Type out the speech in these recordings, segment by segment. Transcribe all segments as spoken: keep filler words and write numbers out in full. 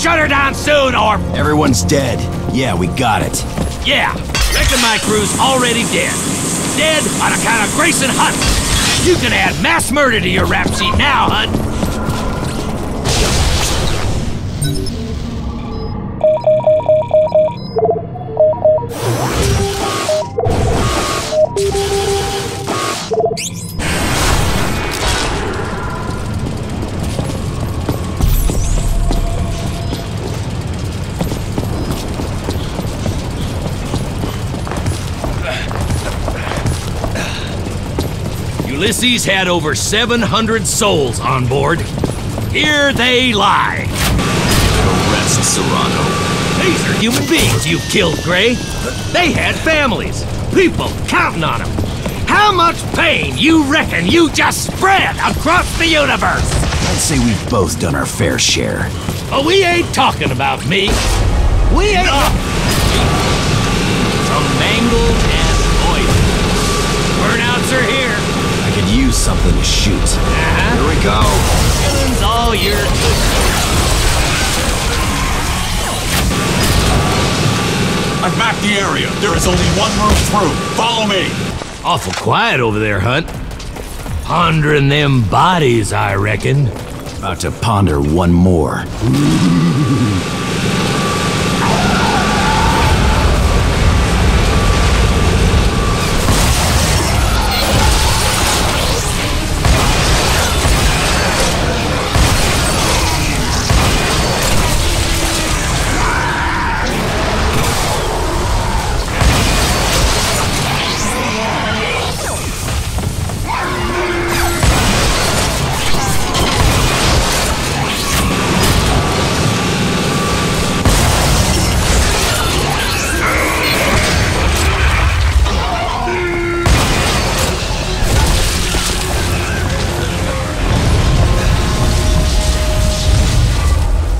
shut her down soon, or... Everyone's dead. Yeah, we got it. Yeah, Rick and my crew's already dead. Dead on account of Grayson Hunt. You can add mass murder to your rap sheet now, Hunt. Ulysses had over seven hundred souls on board. Here they lie. Arrest Serrano. These are human beings you killed, Gray. They had families, people counting on them. How much pain you reckon you just spread across the universe? I'd say we've both done our fair share. But we ain't talking about me. We ain't... No. Some mangled and poisoned. Burnouts are here. Use something to shoot. Uh-huh. Here we go. Killing's all your goodness. I've mapped the area. There is only one room through. Follow me. Awful quiet over there, Hunt. Pondering them bodies, I reckon. About to ponder one more.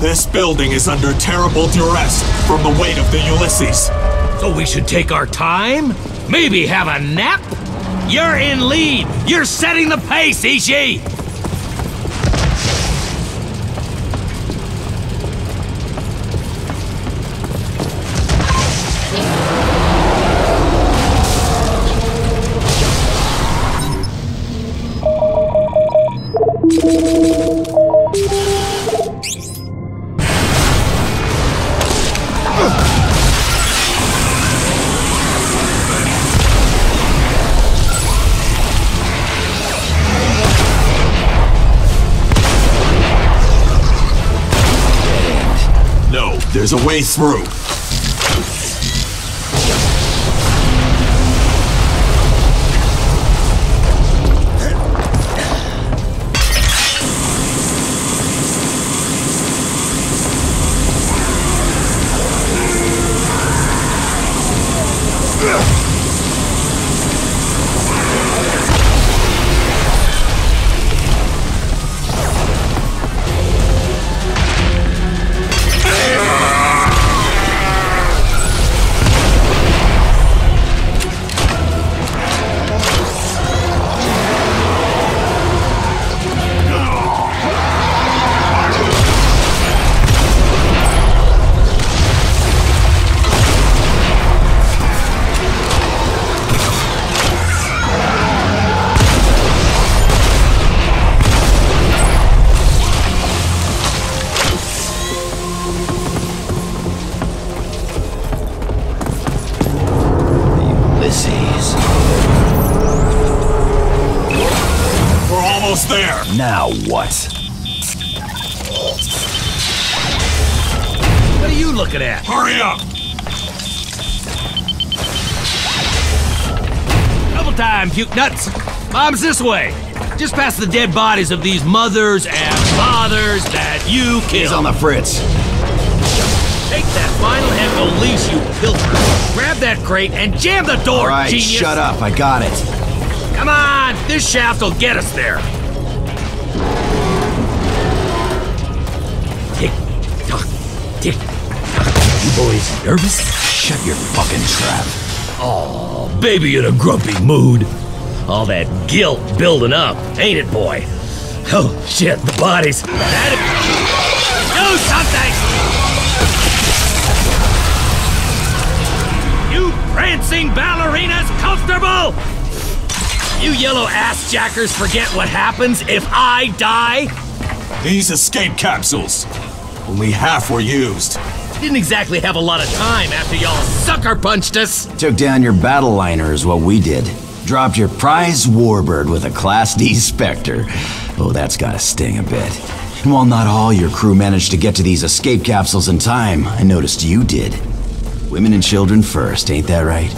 This building is under terrible duress from the weight of the Ulysses. So we should take our time? Maybe have a nap? You're in lead! You're setting the pace, Ishii! There's a way through. There. Now what? What are you looking at? Hurry up! Double time, puke nuts! Mom's this way! Just past the dead bodies of these mothers and fathers that you killed. He's on the fritz. Take that final echo leash, you pilfer. Grab that crate and jam the door, right, genius! Shut up, I got it. Come on! This shaft will get us there. You boys nervous? Shut your fucking trap. Oh, baby in a grumpy mood. All that guilt building up, ain't it, boy? Oh, shit, the bodies. That... Do something! dancing ballerinas comfortable? You yellow ass jackers forget what happens if I die? These escape capsules. Only half were used. Didn't exactly have a lot of time after y'all sucker punched us. Took down your battle liner is what we did. Dropped your prize warbird with a Class D Spectre. Oh, that's gotta sting a bit. And while not all your crew managed to get to these escape capsules in time, I noticed you did. Women and children first, ain't that right?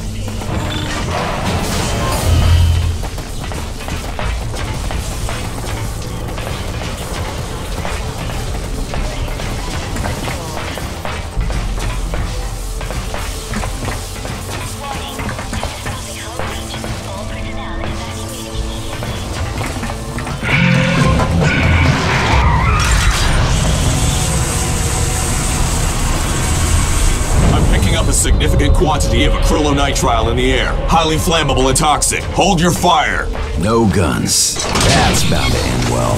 Quantity of acrylonitrile in the air. Highly flammable and toxic. Hold your fire. No guns. That's bound to end well.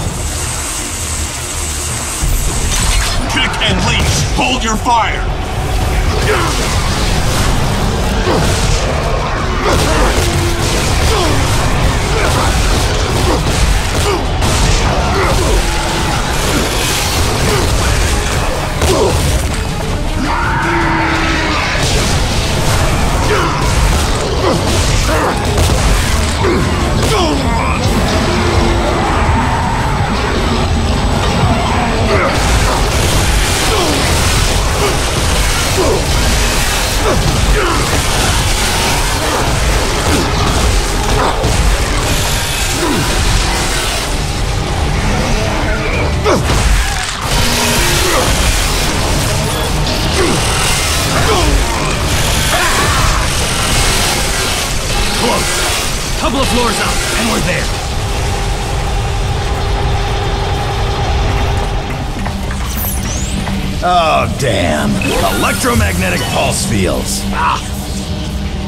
Kick and leash. Hold your fire. Couple of floors up, and we're there. Oh, damn. Electromagnetic pulse fields. Ah.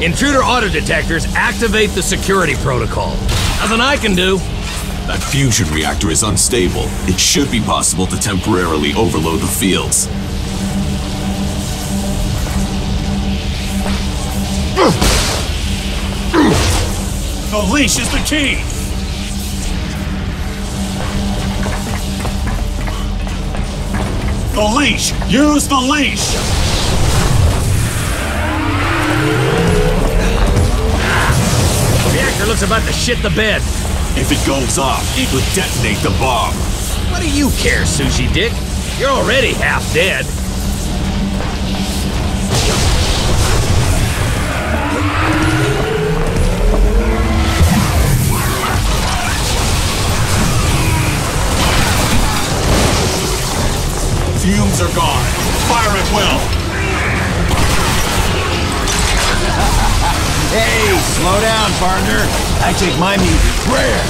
Intruder auto detectors activate the security protocol. Nothing I can do. That fusion reactor is unstable. It should be possible to temporarily overload the fields. The leash is the key! The leash! Use the leash! The reactor looks about to shit the bed. If it goes off, it would detonate the bomb. What do you care, Sushi Dick? You're already half dead. Fumes are gone. Fire at will. Hey, slow down, partner. I take my music rare.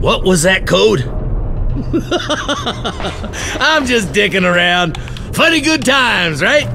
What was that code? I'm just dicking around. Funny good times, right?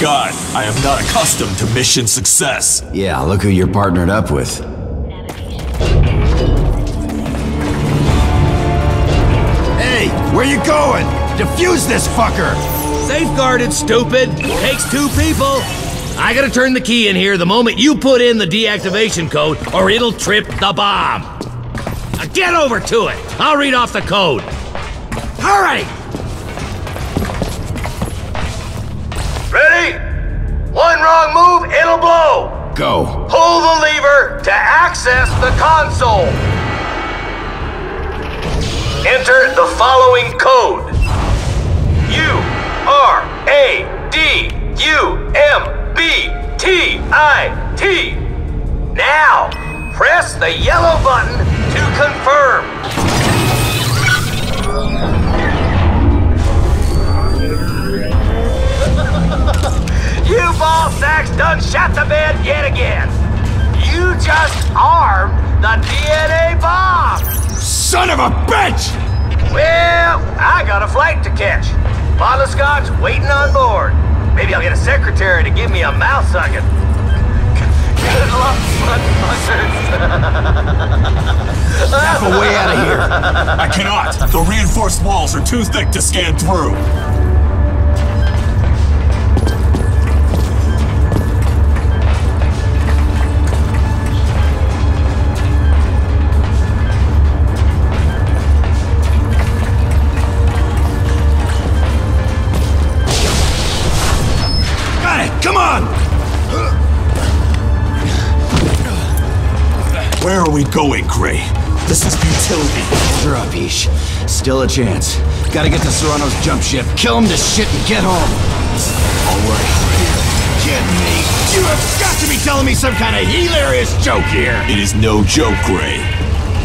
God, I am not accustomed to mission success. Yeah, look who you're partnered up with. Hey, where you going? Defuse this fucker! Safeguarded, stupid. Takes two people. I gotta turn the key in here the moment you put in the deactivation code, or it'll trip the bomb. Now get over to it. I'll read off the code. All right. Wrong move, it'll blow! Go. Pull the lever to access the console. Enter the following code. U R A D U M B T I T. Now, press the yellow button to confirm. You ball sacks done shot the bed yet again. You just armed the D N A bomb. Son of a bitch! Well, I got a flight to catch. Bottle of scotch waiting on board. Maybe I'll get a secretary to give me a mouth sucking. Good luck, motherfuckers. Snap a way out of here. I cannot. The reinforced walls are too thick to scan through. Where are we going, Gray? This is futility. You're up, Ish. Still a chance. Gotta get to Serrano's jump ship, kill him to shit, and get home. Alright, Gray. Get me. You have got to be telling me some kind of hilarious joke here. It is no joke, Gray.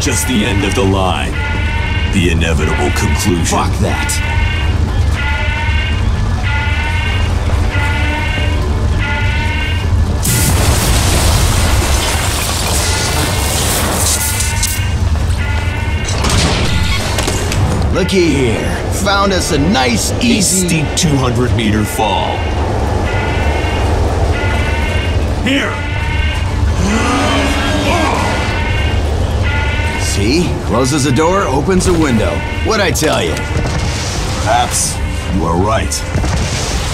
Just the end of the line. The inevitable conclusion. Fuck that. Looky here, found us a nice, easy... steep two hundred meter fall. Here! See? Closes a door, opens a window. What'd I tell you? Perhaps you are right.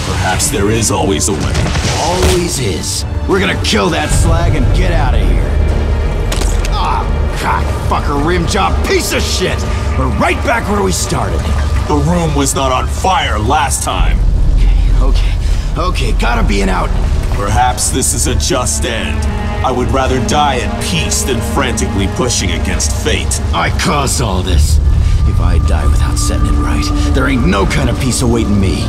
Perhaps there is always a way. Always is. We're gonna kill that slag and get out of here. Ah, cockfucker, rim job, piece of shit! We're right back where we started. The room was not on fire last time. Okay, okay, okay, gotta be an out. Perhaps this is a just end. I would rather die in peace than frantically pushing against fate. I caused all this. If I die without setting it right, there ain't no kind of peace awaiting me.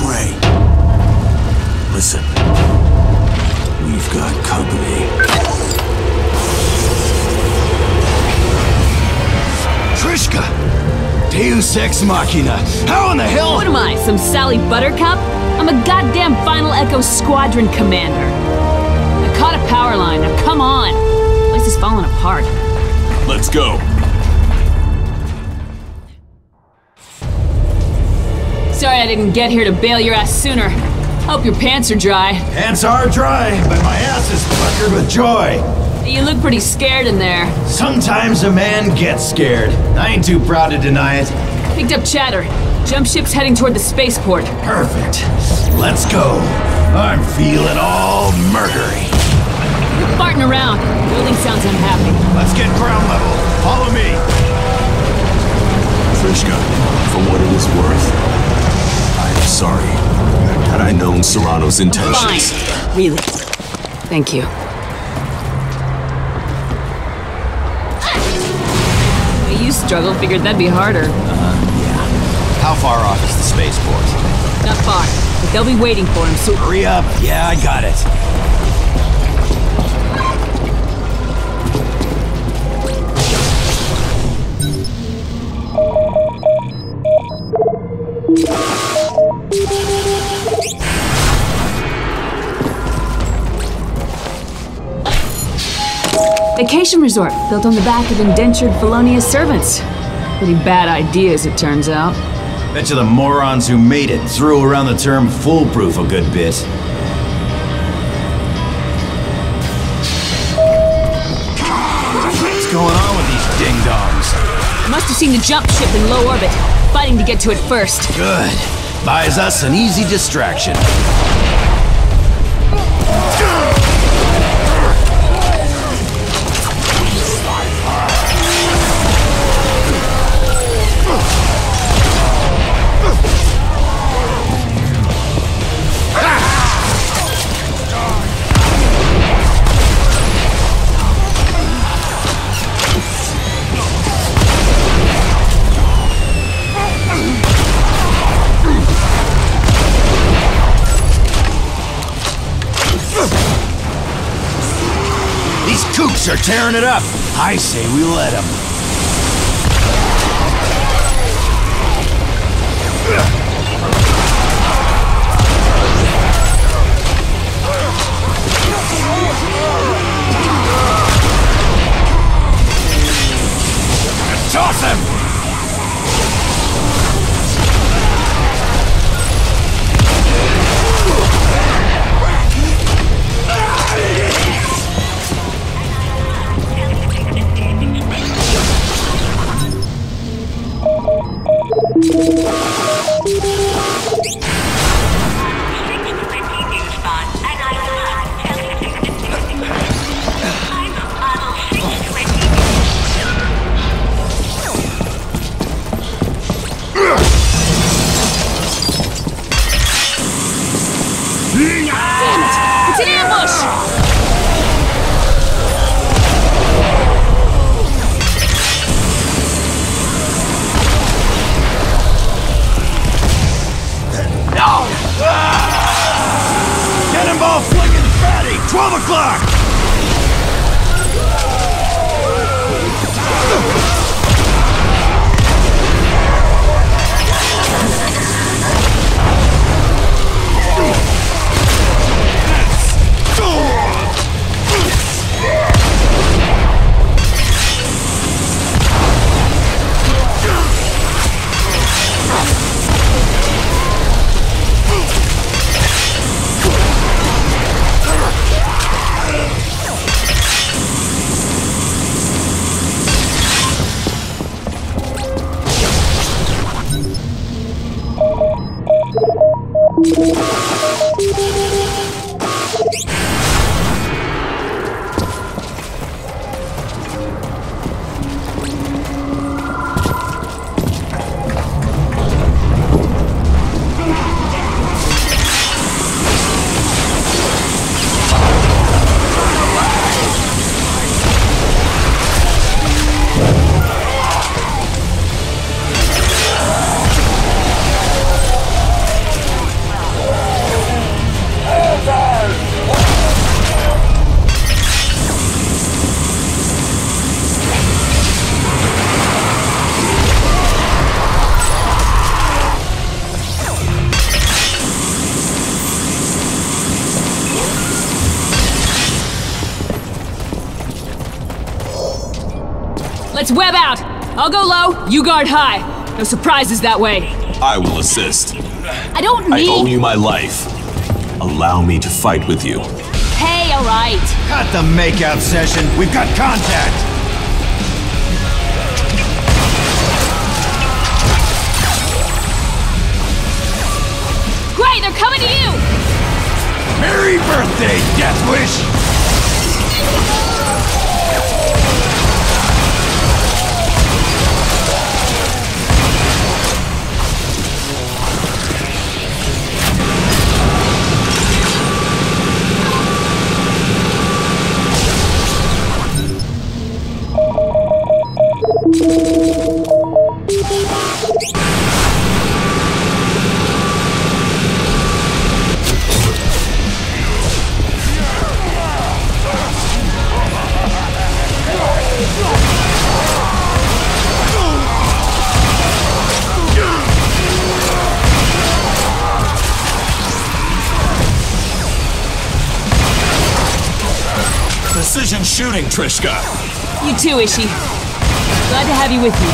Gray, listen. We've got company. Trishka! Deus Ex Machina! How in the hell— What am I, some Sally Buttercup? I'm a goddamn Final Echo Squadron commander. I caught a power line, now come on! The place is falling apart. Let's go. sorry I didn't get here to bail your ass sooner. Hope your pants are dry. Pants are dry, but my ass is puckered with joy. You look pretty scared in there. Sometimes a man gets scared. I ain't too proud to deny it. Picked up chatter. Jump ship's heading toward the spaceport. Perfect. Let's go. I'm feeling all murdery. You're farting around. The building sounds unhappy. Let's get ground level. Follow me. Trishka, for what it is worth, I'm sorry. Had I known Serrano's intentions... Fine. Really. Thank you. You struggled, figured that'd be harder. Uh-huh, yeah. How far off is the spaceport? Not far, but they'll be waiting for him, so... Hurry up! Yeah, I got it. Vacation resort, built on the back of indentured felonious servants. Pretty bad ideas, it turns out. Betcha the morons who made it threw around the term foolproof a good bit. What's going on with these ding-dongs? Must have seen the jump ship in low orbit, fighting to get to it first. Good. Buys us an easy distraction. Are tearing it up. I say we let them. Toss him! Let's web out! I'll go low, you guard high. No surprises that way. I will assist. I don't need- I owe you my life. Allow me to fight with you. Hey, all right. Cut the makeout session. We've got contact. Great, they're coming to you. Merry birthday, Death Wish. Precision shooting, Trishka. You too, Ishii. Glad to have you with me.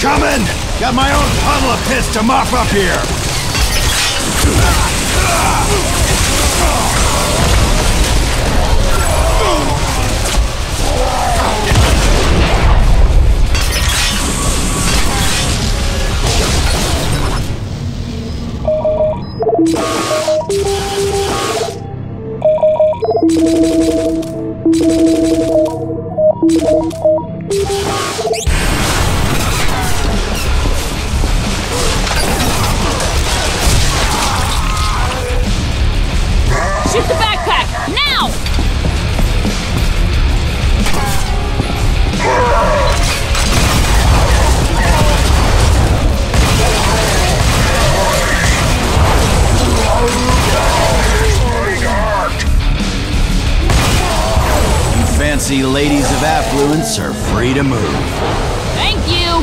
Coming! Got my own puddle of piss to mop up here! Shoot the backpack! Now! You fancy ladies of affluence are free to move. Thank you!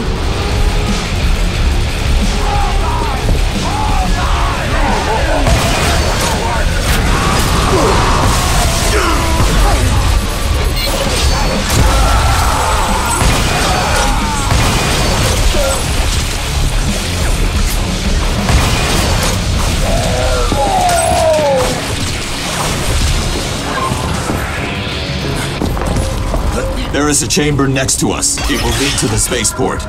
There is a chamber next to us. It will lead to the spaceport.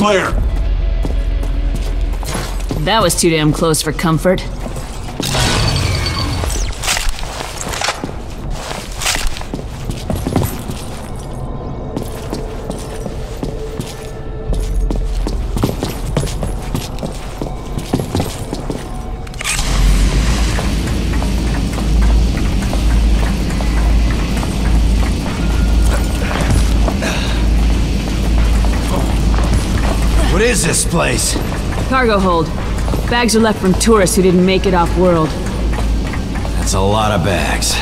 clear. That was too damn close for comfort. What is this place? Cargo hold. Bags are left from tourists who didn't make it off-world. That's a lot of bags.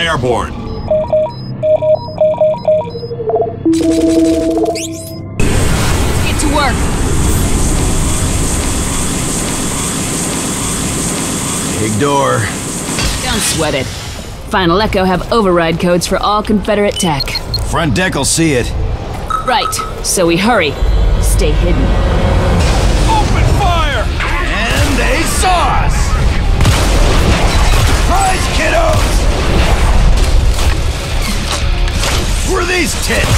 Airborne. Get to work. Big door. Don't sweat it. Final Echo have override codes for all Confederate tech. Front deck will see it. Right, so we hurry. Stay hidden. Open fire! And they saw us! Surprise, kiddos! Who are these tits?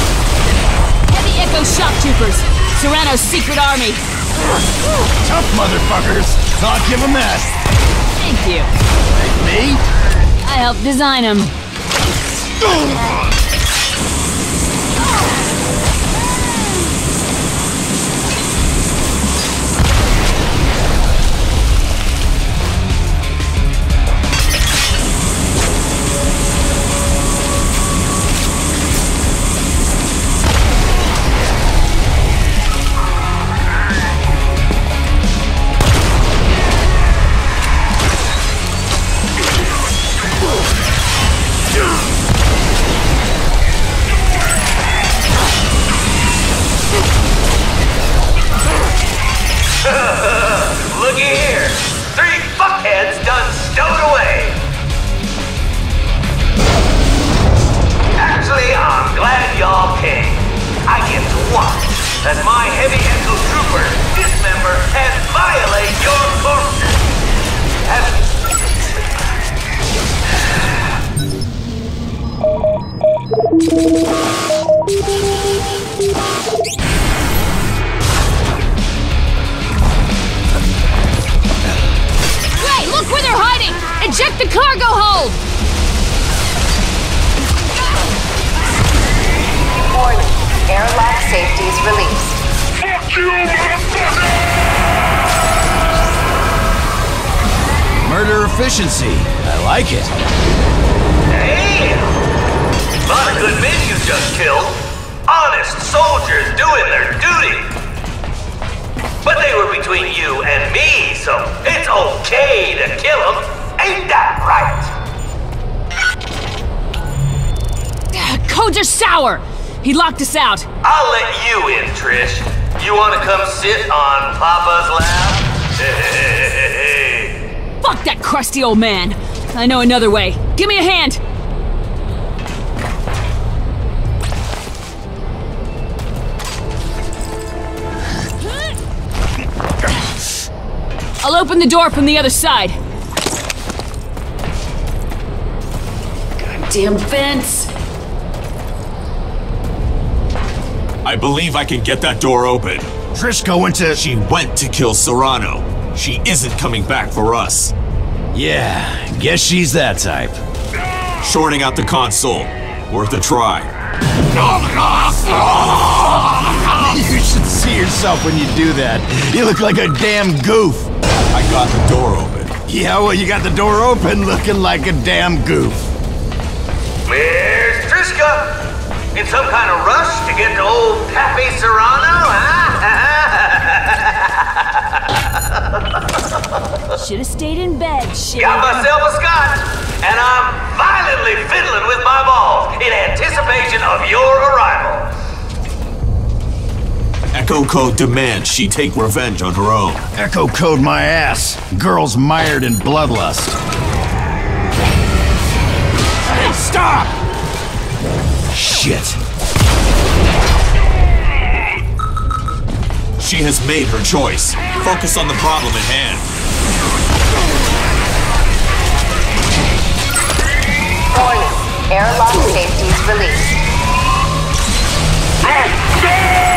Heavy Echo Shock Troopers. Serrano's secret army. Tough motherfuckers. I'll give them that. Thank you. Like me? I helped design them. released. Fuck you, motherfucker! Murder efficiency. I like it. Hey! Lot of good men you just killed. Honest soldiers doing their duty. But they were between you and me, so it's okay to kill them. Ain't that right? Codes are sour. He locked us out. I'll let you in, Trish. You want to come sit on Papa's lap? Fuck that crusty old man. I know another way. Give me a hand. I'll open the door from the other side. Goddamn fence! I believe I can get that door open. Trishka went to- She went to kill Serrano. She isn't coming back for us. Yeah, guess she's that type. Shorting out the console. Worth a try. You should see yourself when you do that. You look like a damn goof. I got the door open. Yeah, well, you got the door open looking like a damn goof. Where's Trishka? In some kind of rush to get to old Pappy Serrano, huh? Should've stayed in bed, shit. Got myself a scotch, and I'm violently fiddling with my balls in anticipation of your arrival. Echo Code demands she take revenge on her own. Echo Code my ass. Girls mired in bloodlust. Hey, stop! Shit. She has made her choice. Focus on the problem at hand. Warning. Airlock safety is released. Let's go!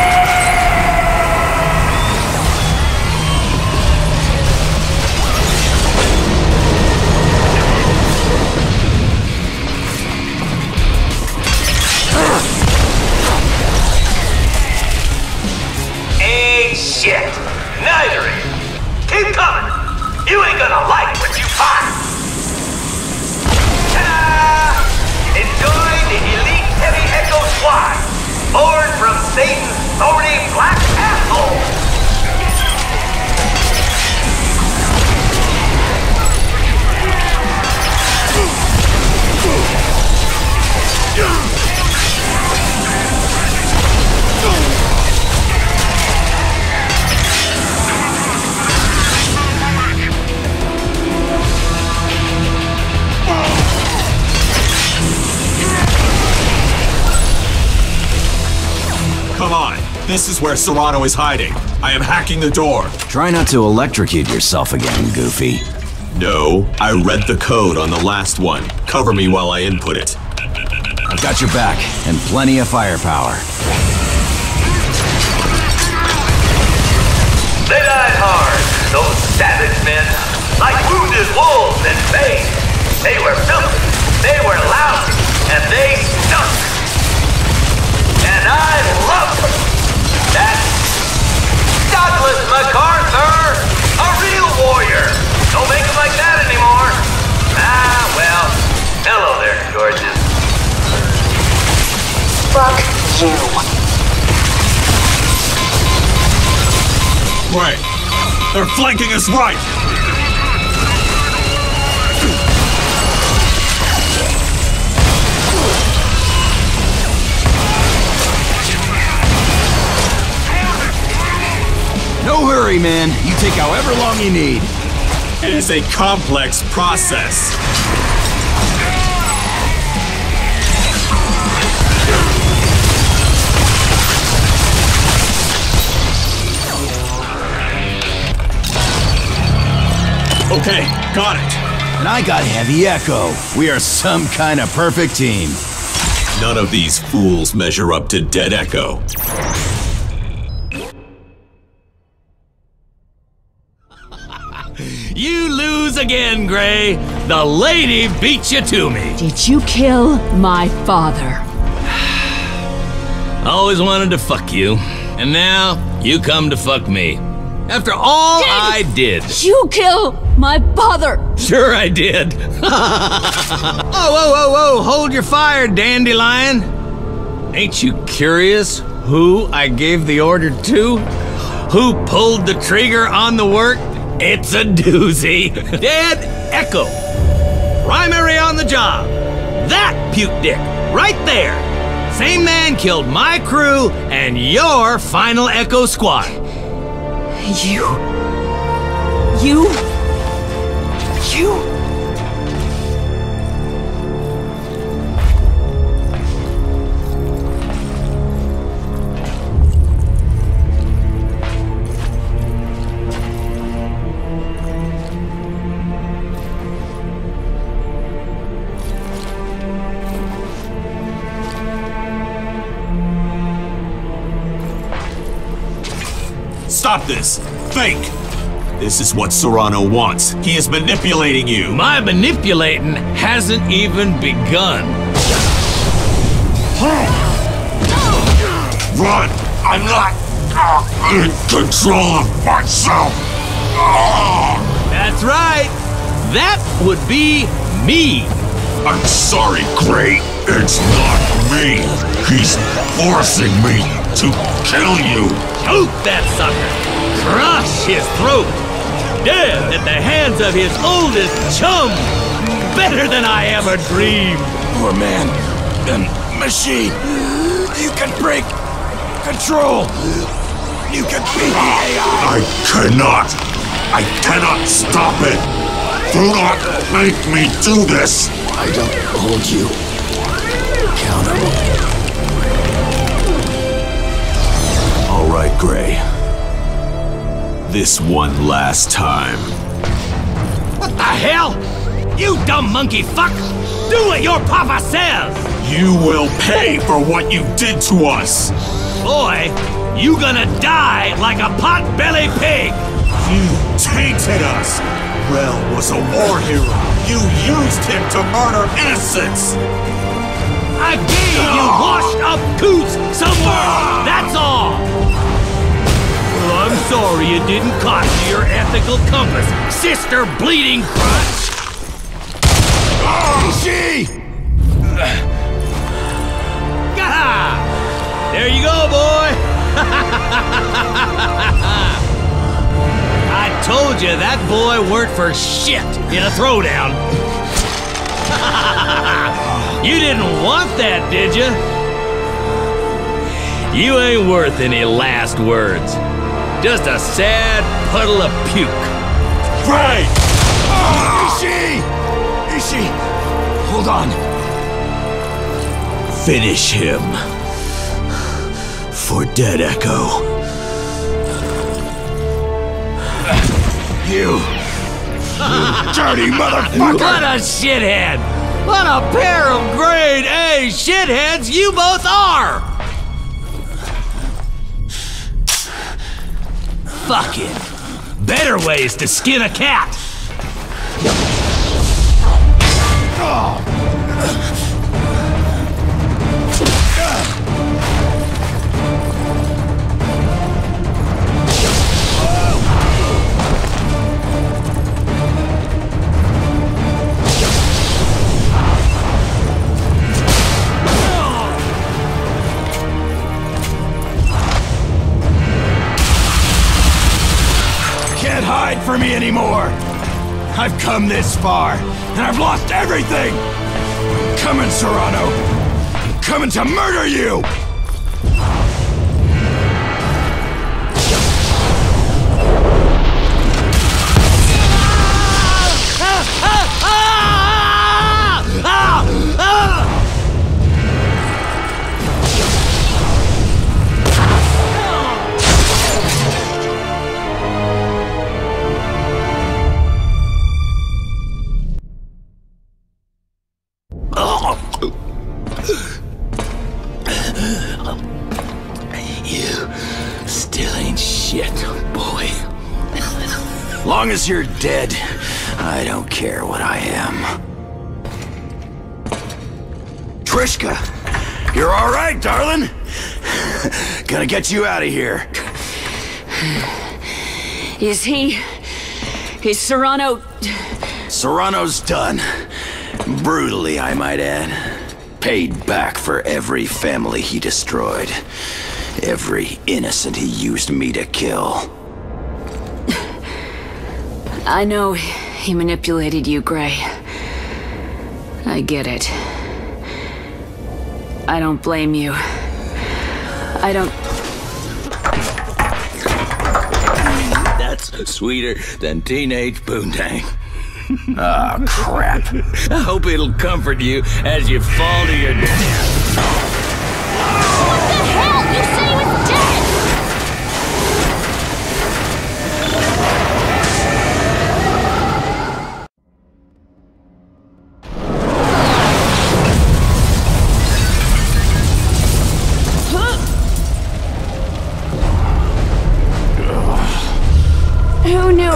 Shit! Neither of you! Keep coming! You ain't gonna like what you find! Ta-da! Enjoy the elite Heavy Echo Squad! Born from Satan's thorny black asshole! Come on, this is where Serrano is hiding. I am hacking the door. Try not to electrocute yourself again, Goofy. No, I read the code on the last one. Cover me while I input it. I've got your back, and plenty of firepower. They died hard, those savage men. Like wounded wolves in pain. They were filthy, they were lousy, and they stunk. And I love her. That's Douglas MacArthur, a real warrior. Don't make him like that anymore. Ah, well, hello there, Georges. Fuck you. Right. They're flanking us right. No hurry, man. You take however long you need. It is a complex process. Okay, got it. And I got Heavy Echo. We are some kind of perfect team. None of these fools measure up to Dead Echo. You lose again, Gray. The lady beat you to me. Did you kill my father? Always wanted to fuck you. And now, you come to fuck me. After all I did. You killed my father. Sure I did. Oh, whoa, whoa, whoa, hold your fire, Dandelion. Ain't you curious who I gave the order to? Who pulled the trigger on the work? It's a doozy. Dead Echo. Primary on the job. That puke dick, right there. Same man killed my crew and your Final Echo Squad. You... You... You... Stop this! Fake! This is what Serrano wants. He is manipulating you. My manipulating hasn't even begun. Run! I'm not in control of myself. That's right. That would be me. I'm sorry, Gray. It's not me. He's forcing me to kill you. Shoot that sucker. Crush his throat! Dead at the hands of his oldest chum! Better than I ever dreamed! More man than machine! You can break control! You can beat the A I! I cannot! I cannot stop it! Do not make me do this! I don't hold you accountable. All right, Gray. This one last time. What the hell? You dumb monkey fuck! Do what your papa says! You will pay for what you did to us! Boy, you gonna die like a pot-bellied pig! You tainted us! Rell was a war hero! You used him to murder innocents! I gave you washed-up coots some work, that's all! I'm sorry you didn't cost your ethical compass, sister bleeding crotch! Oh, she! There you go, boy! I told you that boy weren't for shit in a throwdown. You didn't want that, did you? You ain't worth any last words. Just a sad puddle of puke. Right! Oh, Ishii! Ishii! Hold on. Finish him. For Dead Echo. You. You dirty motherfucker! What a shithead! What a pair of grade A shitheads you both are! Fuck it. Better ways to skin a cat. For me anymore. I've come this far, and I've lost everything. I'm coming, Serrano. I'm coming to murder you. As long as you're dead, I don't care what I am. Trishka, you're all right, darling. Gotta get you out of here. Is he... Is Serrano... Serrano's done. Brutally, I might add. Paid back for every family he destroyed. Every innocent he used me to kill. I know he manipulated you, Gray. I get it. I don't blame you. I don't... That's sweeter than teenage boondang. Oh, crap. I hope it'll comfort you as you fall to your death. What the hell? You said he was dead!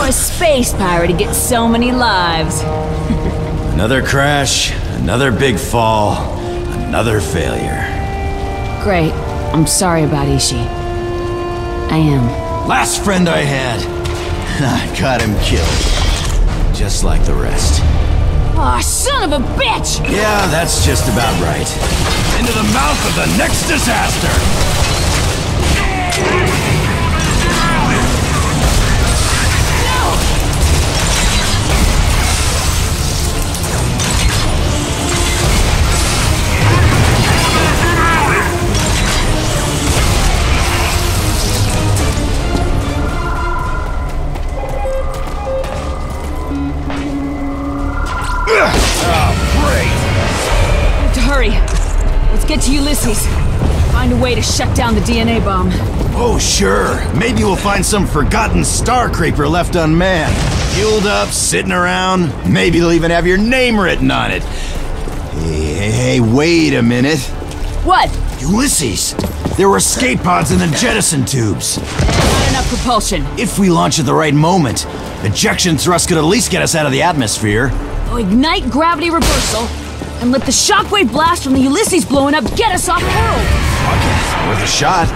A space pirate gets so many lives. Another crash, another big fall, another failure. Great. I'm sorry about Ishii. I am. Last friend I had, and I got him killed. Just like the rest. Aw, oh, son of a bitch! Yeah, that's just about right. Into the mouth of the next disaster! Get to Ulysses. Find a way to shut down the D N A bomb. Oh, sure. Maybe we'll find some forgotten star creeper left unmanned. Fueled up, sitting around. Maybe they'll even have your name written on it. Hey, hey, hey, wait a minute. What? Ulysses! There were escape pods in the jettison tubes. Not enough propulsion. If we launch at the right moment, ejection thrust could at least get us out of the atmosphere. Oh, ignite gravity reversal. And let the shockwave blast from the Ulysses blowing up get us off world! Fuck it, worth a shot.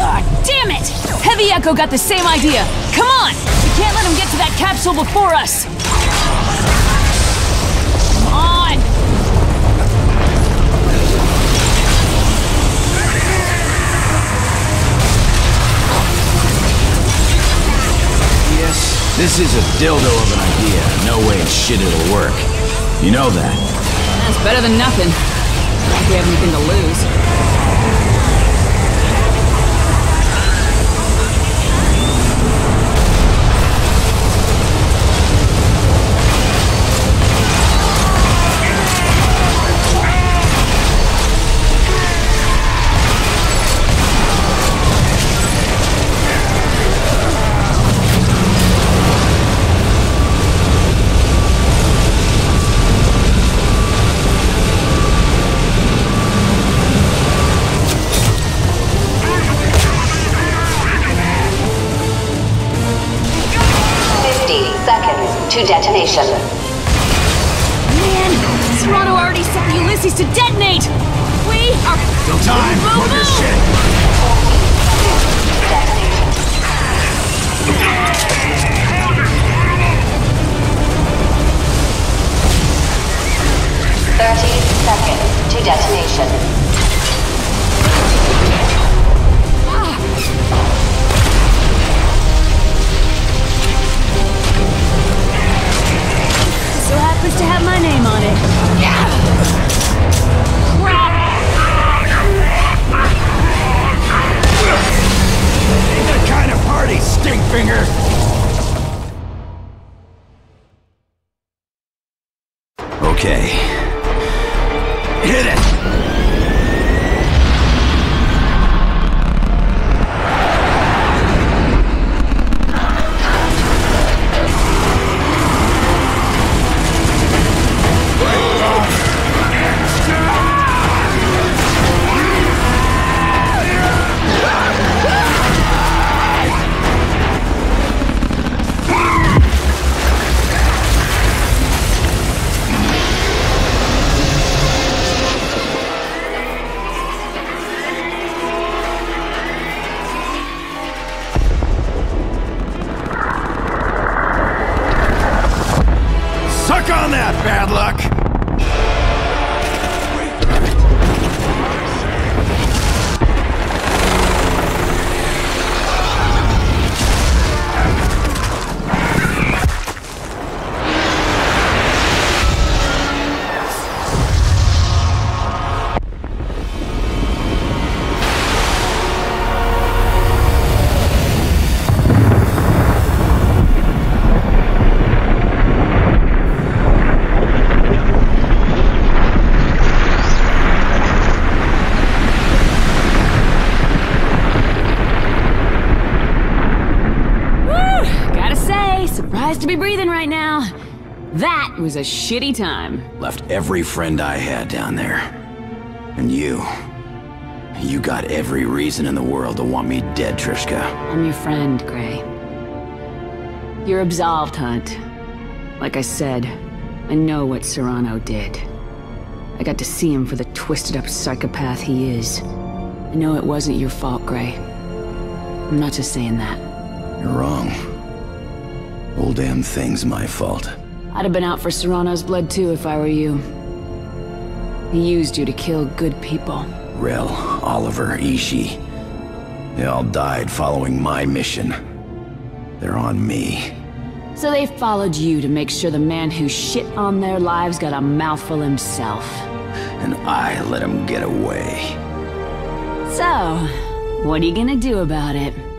Ah, damn it! Heavy Echo got the same idea. Come on! We can't let him get to that capsule before us! Come on! Yes, this is a dildo of an idea. No way in shit it'll work. You know that. That's better than nothing. I think we have anything to lose. To detonation. Man, Serrano already set the Ulysses to detonate! We are... No time! Move your shit! thirty seconds to detonation. Ah. So happens to have my name on it. Yeah. Crap! Ain't that kind of party, stinkfinger! Okay. Hit it! bad luck. It was a shitty time. Left every friend I had down there. And you. You got every reason in the world to want me dead, Trishka. I'm your friend, Gray. You're absolved, Hunt. Like I said, I know what Serrano did. I got to see him for the twisted up psychopath he is. I know it wasn't your fault, Gray. I'm not just saying that. You're wrong. Whole damn thing's my fault. I'd have been out for Serrano's blood too if I were you. He used you to kill good people. Rel, Oliver, Ishii. They all died following my mission. They're on me. So they followed you to make sure the man who shit on their lives got a mouthful himself. And I let him get away. So, what are you gonna do about it?